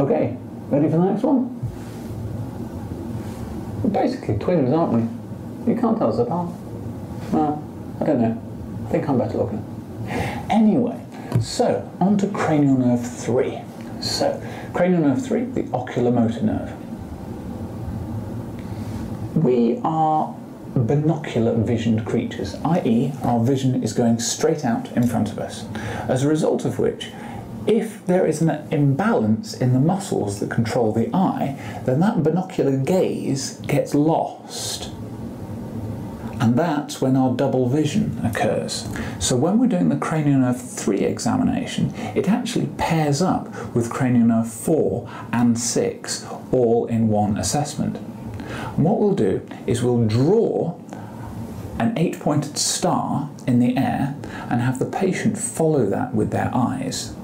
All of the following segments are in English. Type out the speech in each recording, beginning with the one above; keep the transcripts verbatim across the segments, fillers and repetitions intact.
Okay, ready for the next one? We're basically twins, aren't we? You can't tell us apart. Well, I don't know. I think I'm better looking. Anyway, so on to cranial nerve three. So, cranial nerve three, the oculomotor nerve. We are binocular visioned creatures, that is our vision is going straight out in front of us, as a result of which if there is an imbalance in the muscles that control the eye, then that binocular gaze gets lost. And that's when our double vision occurs. So when we're doing the cranial nerve three examination, it actually pairs up with cranial nerve four and six all in one assessment. And what we'll do is we'll draw an eight-pointed star in the air and have the patient follow that with their eyes.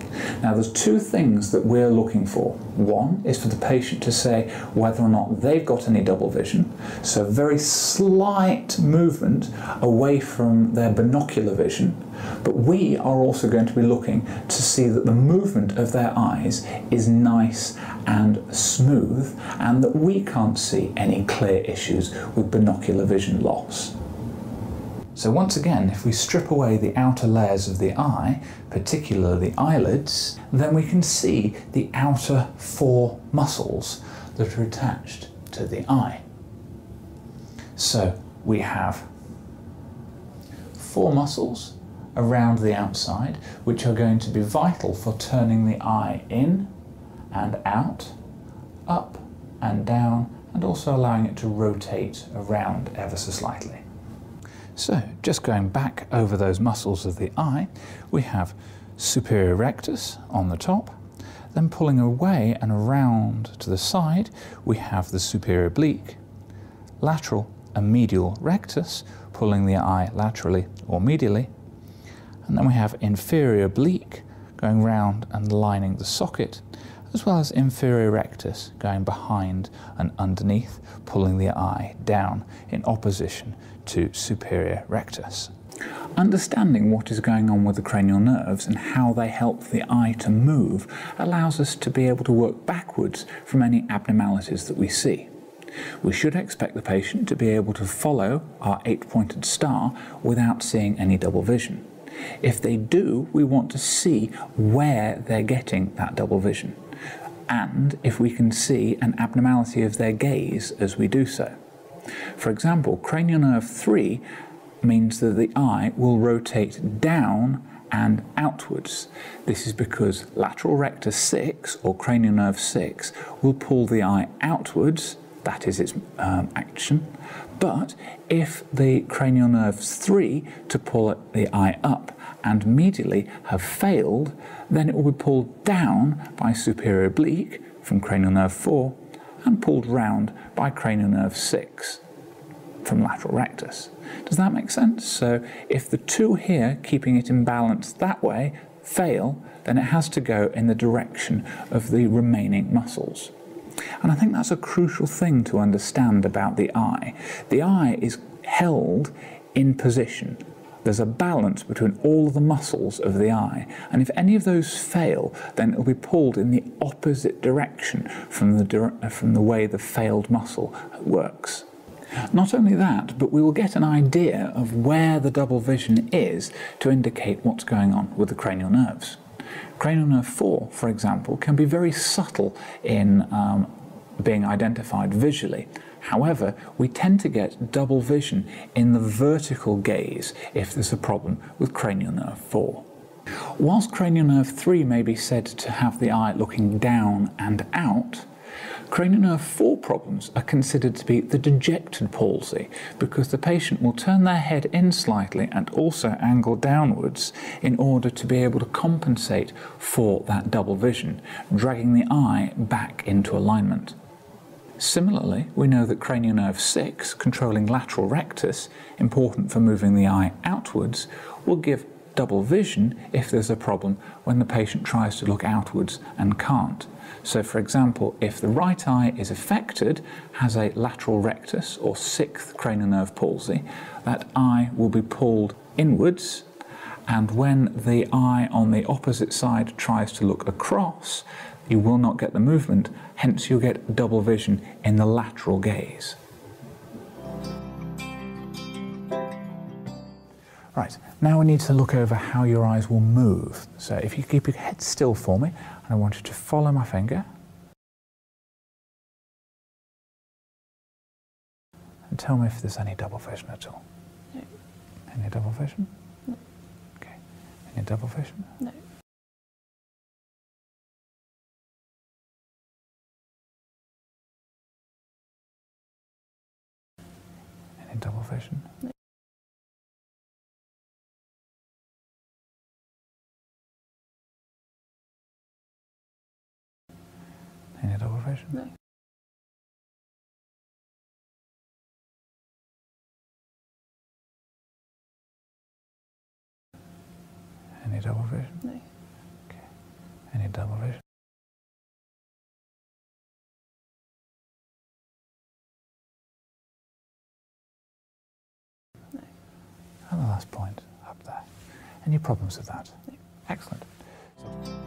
Now there's two things that we're looking for. One is for the patient to say whether or not they've got any double vision, so very slight movement away from their binocular vision, but we are also going to be looking to see that the movement of their eyes is nice and smooth and that we can't see any clear issues with binocular vision loss. So once again, if we strip away the outer layers of the eye, particularly the eyelids, then we can see the outer four muscles that are attached to the eye. So we have four muscles around the outside, which are going to be vital for turning the eye in and out, up and down, and also allowing it to rotate around ever so slightly. So, just going back over those muscles of the eye, we have superior rectus on the top, then pulling away and around to the side, we have the superior oblique, lateral and medial rectus, pulling the eye laterally or medially, and then we have inferior oblique going round and lining the socket, as well as inferior rectus going behind and underneath, pulling the eye down in opposition to superior rectus. Understanding what is going on with the cranial nerves and how they help the eye to move allows us to be able to work backwards from any abnormalities that we see. We should expect the patient to be able to follow our eight-pointed star without seeing any double vision. If they do, we want to see where they're getting that double vision, and if we can see an abnormality of their gaze as we do so. For example, cranial nerve three means that the eye will rotate down and outwards. This is because lateral rectus six, or cranial nerve six, will pull the eye outwards, that is its um, action, but if the cranial nerves three to pull the eye up and medially have failed, then it will be pulled down by superior oblique from cranial nerve four and pulled round by cranial nerve six from lateral rectus. Does that make sense? So if the two here, keeping it in balance that way, fail, then it has to go in the direction of the remaining muscles. And I think that's a crucial thing to understand about the eye. The eye is held in position. There's a balance between all of the muscles of the eye, and if any of those fail, then it'll be pulled in the opposite direction from the, dire from the way the failed muscle works. Not only that, but we will get an idea of where the double vision is to indicate what's going on with the cranial nerves. Cranial nerve four, for example, can be very subtle in um, being identified visually. However, we tend to get double vision in the vertical gaze if there's a problem with cranial nerve four. Whilst cranial nerve three may be said to have the eye looking down and out, cranial nerve four problems are considered to be the dejected palsy, because the patient will turn their head in slightly and also angle downwards in order to be able to compensate for that double vision, dragging the eye back into alignment. Similarly, we know that cranial nerve six, controlling lateral rectus, important for moving the eye outwards, will give double vision if there's a problem when the patient tries to look outwards and can't. So for example, if the right eye is affected, has a lateral rectus or sixth cranial nerve palsy, that eye will be pulled inwards, and when the eye on the opposite side tries to look across, you will not get the movement, hence you'll get double vision in the lateral gaze. Right, now we need to look over how your eyes will move. So if you keep your head still for me, and I want you to follow my finger, and tell me if there's any double vision at all. No. Any double vision? No. Okay. Any double vision? No. Any double vision? No. Any double vision? No. Any double vision? No. Okay. Any double vision? No. And the last point up there. Any problems with that? No. Excellent. So